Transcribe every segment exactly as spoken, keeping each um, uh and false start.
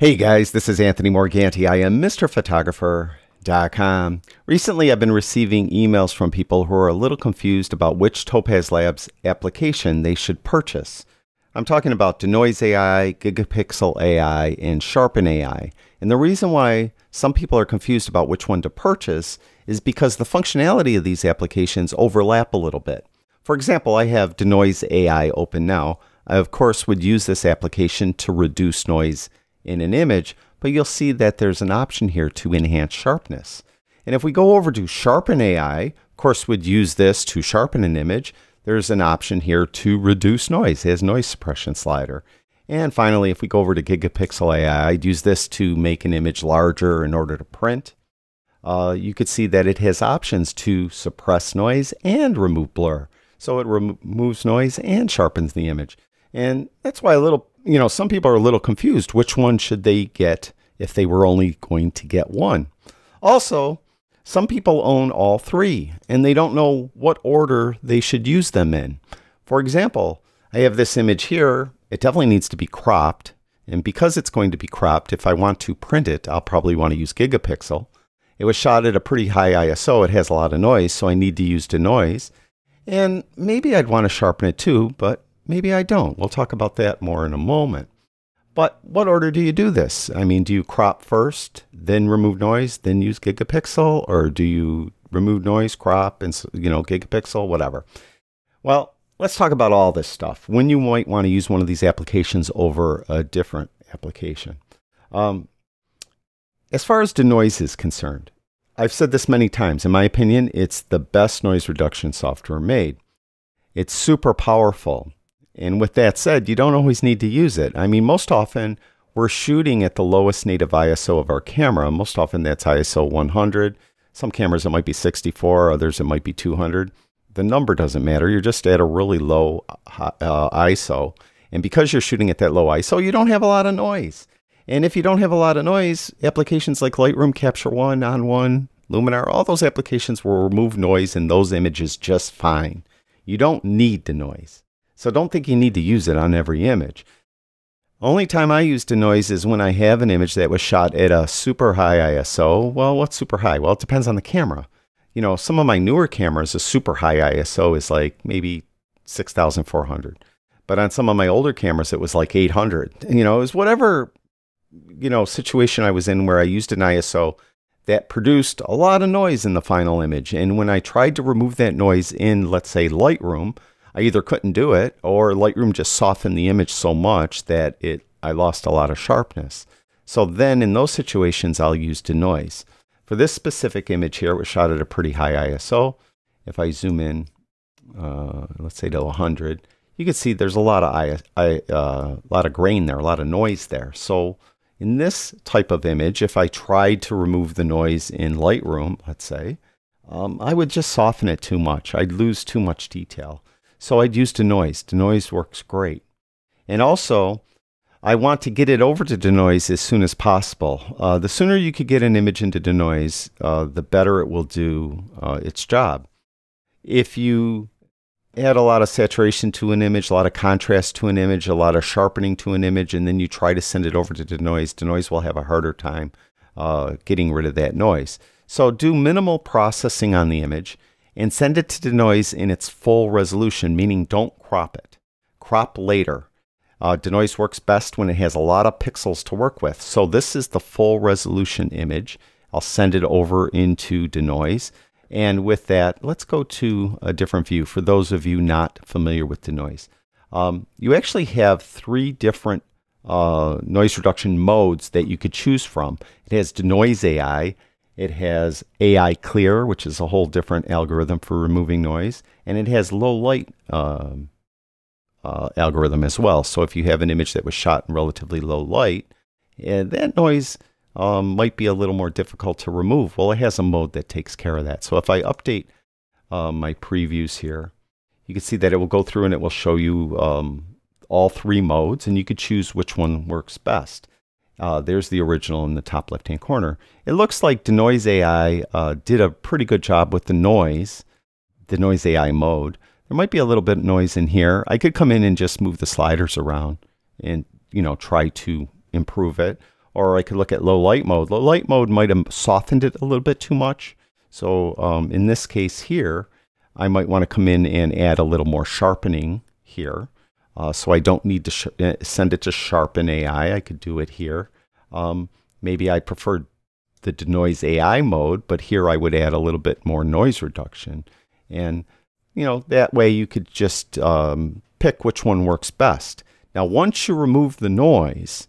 Hey guys, this is Anthony Morganti. I am Mister Photographer dot com. Recently, I've been receiving emails from people who are a little confused about which Topaz Labs application they should purchase. I'm talking about Denoise A I, Gigapixel A I, and Sharpen A I. And the reason why some people are confused about which one to purchase is because the functionality of these applications overlap a little bit. For example, I have Denoise A I open now. I, of course, would use this application to reduce noise in an image, but you'll see that there's an option here to enhance sharpness. And if we go over to Sharpen A I, of course we'd use this to sharpen an image, there's an option here to reduce noise. It has noise suppression slider. And finally, if we go over to Gigapixel A I, I'd use this to make an image larger in order to print. Uh, you could see that it has options to suppress noise and remove blur. So it rem- removes noise and sharpens the image. And that's why a little You know, some people are a little confused. Which one should they get if they were only going to get one? Also, some people own all three and they don't know what order they should use them in. For example, I have this image here. It definitely needs to be cropped. And because it's going to be cropped, if I want to print it, I'll probably want to use Gigapixel. It was shot at a pretty high I S O. It has a lot of noise, so I need to use Denoise. And maybe I'd want to sharpen it too, but maybe I don't. We'll talk about that more in a moment. But what order do you do this? I mean, do you crop first, then remove noise, then use Gigapixel? Or do you remove noise, crop, and, you know, Gigapixel, whatever? Well, let's talk about all this stuff. When you might want to use one of these applications over a different application. Um, as far as Denoise is concerned, I've said this many times. In my opinion, it's the best noise reduction software made. It's super powerful. And with that said, you don't always need to use it. I mean, most often we're shooting at the lowest native I S O of our camera. Most often that's I S O one hundred. Some cameras it might be sixty-four, others it might be two hundred. The number doesn't matter. You're just at a really low uh, I S O. And because you're shooting at that low I S O, you don't have a lot of noise. And if you don't have a lot of noise, applications like Lightroom, Capture One, On one, Luminar, all those applications will remove noise in those images just fine. You don't need the noise. So don't think you need to use it on every image. Only time I use Denoise is when I have an image that was shot at a super high I S O. Well, what's super high? Well, it depends on the camera. You know, some of my newer cameras, a super high I S O is like maybe six thousand four hundred. But on some of my older cameras, it was like eight hundred. You know, it was whatever, you know, situation I was in where I used an I S O that produced a lot of noise in the final image. And when I tried to remove that noise in, let's say, Lightroom, I either couldn't do it or Lightroom just softened the image so much that it I lost a lot of sharpness. So then in those situations, I'll use Denoise. For this specific image here, it was shot at a pretty high I S O. If I zoom in, uh, let's say to one hundred, you can see there's a lot of I, I, uh, a lot of grain there, a lot of noise there. So in this type of image, if I tried to remove the noise in Lightroom, let's say, um, I would just soften it too much. I'd lose too much detail. So I'd use Denoise. Denoise works great. And also, I want to get it over to Denoise as soon as possible. Uh, the sooner you could get an image into Denoise, uh, the better it will do uh, its job. If you add a lot of saturation to an image, a lot of contrast to an image, a lot of sharpening to an image, and then you try to send it over to Denoise, Denoise will have a harder time uh, getting rid of that noise. So do minimal processing on the image and send it to Denoise in its full resolution, meaning don't crop it. Crop later. Uh, Denoise works best when it has a lot of pixels to work with. So this is the full resolution image. I'll send it over into Denoise. And with that, let's go to a different view for those of you not familiar with Denoise. Um, you actually have three different uh, noise reduction modes that you could choose from. It has Denoise A I. It has A I Clear, which is a whole different algorithm for removing noise. And it has low light um, uh, algorithm as well. So if you have an image that was shot in relatively low light, and that noise um, might be a little more difficult to remove. Well, it has a mode that takes care of that. So if I update uh, my previews here, you can see that it will go through and it will show you um, all three modes. And you could choose which one works best. Uh, there's the original in the top left-hand corner. It looks like Denoise A I uh, did a pretty good job with the noise, Denoise A I mode. There might be a little bit of noise in here. I could come in and just move the sliders around and, you know, try to improve it. or I could look at low light mode. Low light mode might have softened it a little bit too much. So um, in this case here, I might want to come in and add a little more sharpening here. Uh, so I don't need to sh send it to Sharpen A I. I could do it here. Um, maybe I preferred the Denoise A I mode, but here I would add a little bit more noise reduction. And, you know, that way you could just um, pick which one works best. Now, once you remove the noise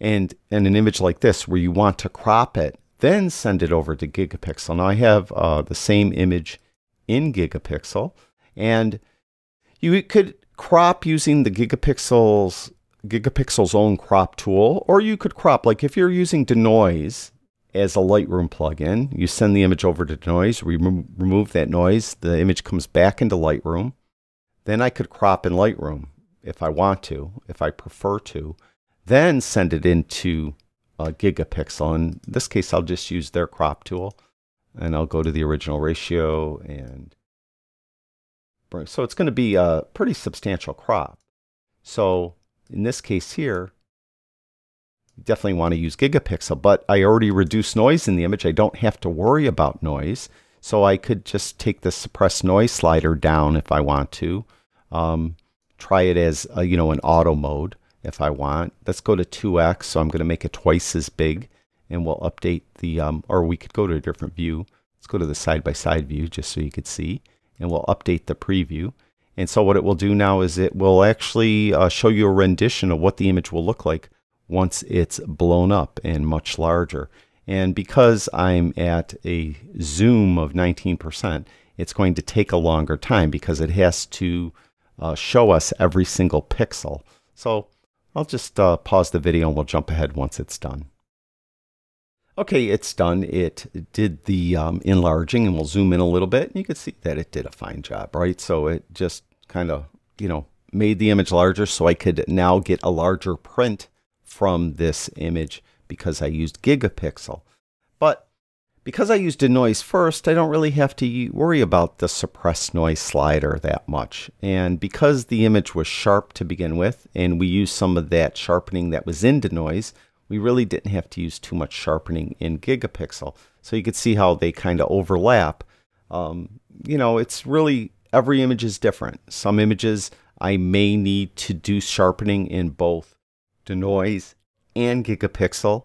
and, and an image like this where you want to crop it, then send it over to Gigapixel. Now, I have uh, the same image in Gigapixel, and you could crop using the Gigapixel's, Gigapixel's own crop tool, or you could crop, like if you're using Denoise as a Lightroom plugin, you send the image over to Denoise, remo remove that noise, the image comes back into Lightroom. Then I could crop in Lightroom if I want to, if I prefer to, then send it into uh, Gigapixel. In this case, I'll just use their crop tool, and I'll go to the original ratio and bring, so it's going to be a pretty substantial crop. So in this case here, you definitely want to use Gigapixel, but I already reduced noise in the image. I don't have to worry about noise. So I could just take the suppress noise slider down if I want to. Um, try it as, a, you know, an auto mode if I want. Let's go to two X. So I'm going to make it twice as big, and we'll update the, um, or we could go to a different view. Let's go to the side-by-side view just so you could see, and we'll update the preview. And so what it will do now is it will actually uh, show you a rendition of what the image will look like once it's blown up and much larger. And because I'm at a zoom of nineteen percent, it's going to take a longer time because it has to uh, show us every single pixel. So I'll just uh, pause the video and we'll jump ahead once it's done. Okay, it's done. It did the um, enlarging, and we'll zoom in a little bit. And you can see that it did a fine job, right? So it just kind of, you know, made the image larger, so I could now get a larger print from this image because I used Gigapixel. But because I used Denoise first, I don't really have to worry about the suppress noise slider that much. And because the image was sharp to begin with, and we used some of that sharpening that was in Denoise, we really didn't have to use too much sharpening in Gigapixel. So you could see how they kind of overlap. Um, you know, it's really, every image is different. Some images I may need to do sharpening in both Denoise and Gigapixel.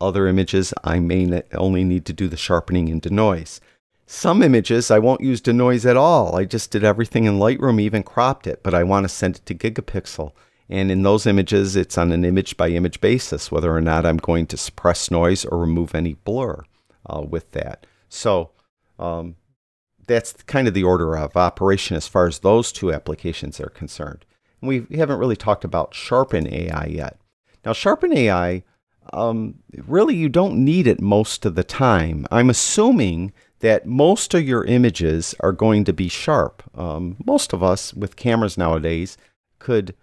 Other images I may only need to do the sharpening in Denoise. Some images I won't use Denoise at all. I just did everything in Lightroom, even cropped it, but I want to send it to Gigapixel. And in those images, it's on an image by image basis, whether or not I'm going to suppress noise or remove any blur uh, with that. So um, that's kind of the order of operation as far as those two applications are concerned. We haven't really talked about Sharpen A I yet. Now, Sharpen A I, um, really you don't need it most of the time. I'm assuming that most of your images are going to be sharp. Um, most of us with cameras nowadays could,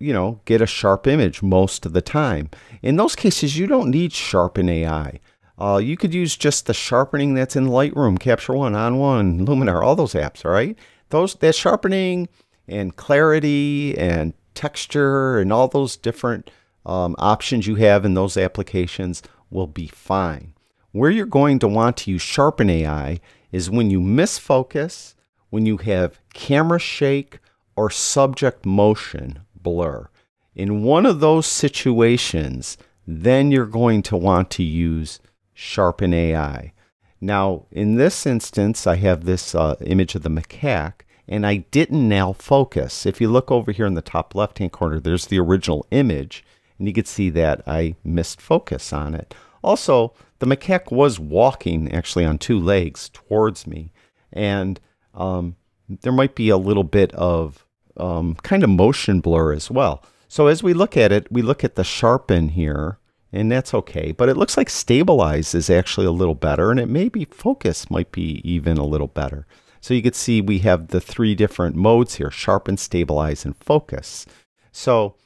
you know, get a sharp image most of the time. In those cases, you don't need Sharpen A I. Uh, you could use just the sharpening that's in Lightroom, Capture One, On one, Luminar, all those apps, all right? Those, that sharpening and clarity and texture and all those different um, options you have in those applications will be fine. Where you're going to want to use Sharpen A I is when you misfocus, when you have camera shake or subject motion blur. In one of those situations, then you're going to want to use Sharpen A I. Now, in this instance, I have this uh, image of the macaque, and I didn't now focus. If you look over here in the top left-hand corner, there's the original image, and you can see that I missed focus on it. Also, the macaque was walking, actually, on two legs towards me, and um, there might be a little bit of um, kind of motion blur as well. So as we look at it, we look at the sharpen here, and that's okay, but it looks like stabilize is actually a little better, and it may be focus might be even a little better. So you can see we have the three different modes here, sharpen, stabilize, and focus. So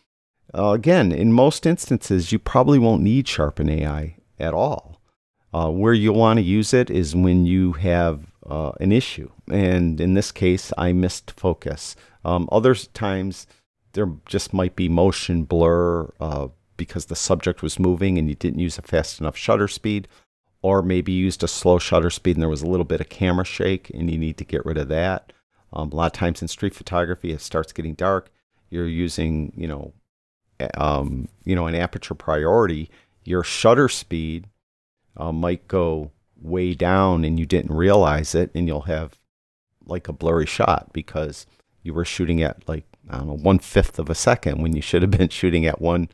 uh, again, in most instances, you probably won't need Sharpen A I at all. Uh, where you want to use it is when you have uh, an issue. And in this case, I missed focus. Um, other times, there just might be motion blur, uh, because the subject was moving and you didn't use a fast enough shutter speed, or maybe you used a slow shutter speed and there was a little bit of camera shake and you need to get rid of that. Um, a lot of times in street photography, it starts getting dark. You're using, you know, um, you know, an aperture priority. Your shutter speed uh, might go way down and you didn't realize it, and you'll have like a blurry shot because you were shooting at like, I don't know, one fifth of a second when you should have been shooting at one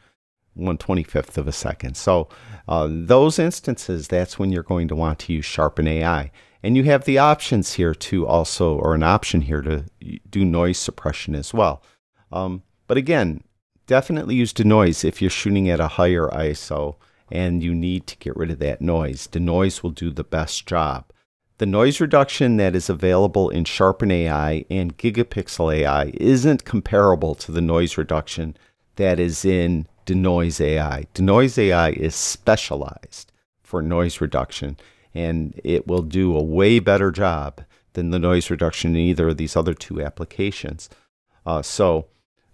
one twenty fifth of a second. So uh, those instances, that's when you're going to want to use Sharpen A I. And you have the options here to also, or an option here to do noise suppression as well. Um, but again, definitely use Denoise if you're shooting at a higher I S O and you need to get rid of that noise. Denoise will do the best job. The noise reduction that is available in Sharpen A I and Gigapixel A I isn't comparable to the noise reduction that is in Denoise A I. Denoise A I is specialized for noise reduction, and it will do a way better job than the noise reduction in either of these other two applications. Uh, so,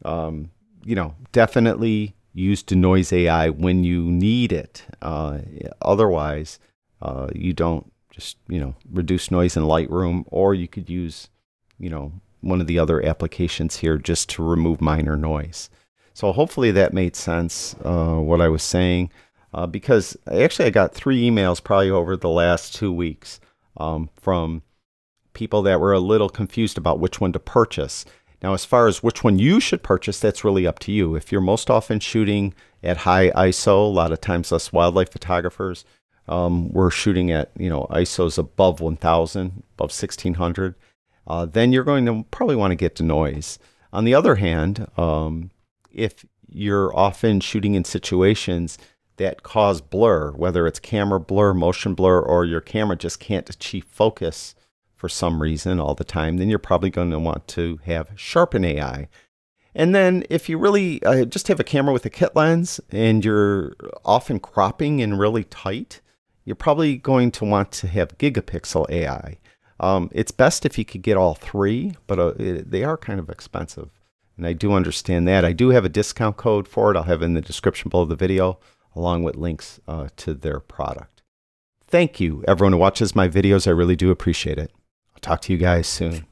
um, you know, definitely use Denoise A I when you need it. Uh, otherwise, uh, you don't just, you know, reduce noise in Lightroom, or you could use, you know, one of the other applications here just to remove minor noise. So hopefully that made sense, uh, what I was saying. Uh, because actually I got three emails probably over the last two weeks um, from people that were a little confused about which one to purchase. Now, as far as which one you should purchase, that's really up to you. If you're most often shooting at high I S O, a lot of times us wildlife photographers, um, we're shooting at, you know, I S Os above one thousand, above sixteen hundred, uh, then you're going to probably want to get Denoise. On the other hand, um, if you're often shooting in situations that cause blur, whether it's camera blur, motion blur, or your camera just can't achieve focus for some reason all the time, then you're probably going to want to have Sharpen A I. And then if you really uh, just have a camera with a kit lens and you're often cropping and really tight, you're probably going to want to have Gigapixel A I. Um, it's best if you could get all three, but uh, it, they are kind of expensive. And I do understand that. I do have a discount code for it. I'll have it in the description below the video, along with links uh, to their product. Thank you, everyone who watches my videos. I really do appreciate it. I'll talk to you guys soon.